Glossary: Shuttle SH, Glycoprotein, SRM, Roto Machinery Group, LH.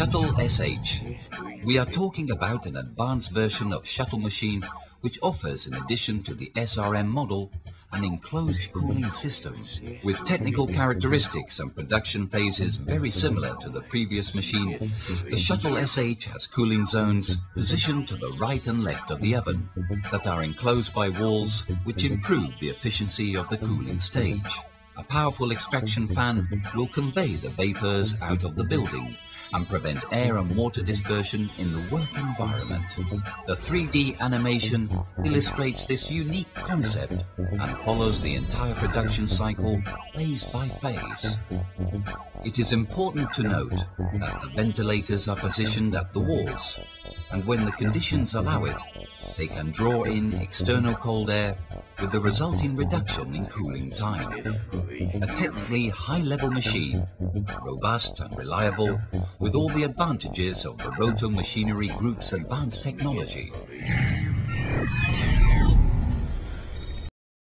Shuttle SH. We are talking about an advanced version of shuttle machine which offers, in addition to the SRM model, an enclosed cooling system with technical characteristics and production phases very similar to the previous machine. The Shuttle SH has cooling zones positioned to the right and left of the oven that are enclosed by walls, which improve the efficiency of the cooling stage. A powerful extraction fan will convey the vapors out of the building and prevent air and water dispersion in the work environment. The 3D animation illustrates this unique concept and follows the entire production cycle phase by phase. It is important to note that the ventilators are positioned at the walls, and when the conditions allow it, they can draw in external cold air with the resulting reduction in cooling time. A technically high-level machine, robust and reliable, with all the advantages of the Roto Machinery Group's advanced technology.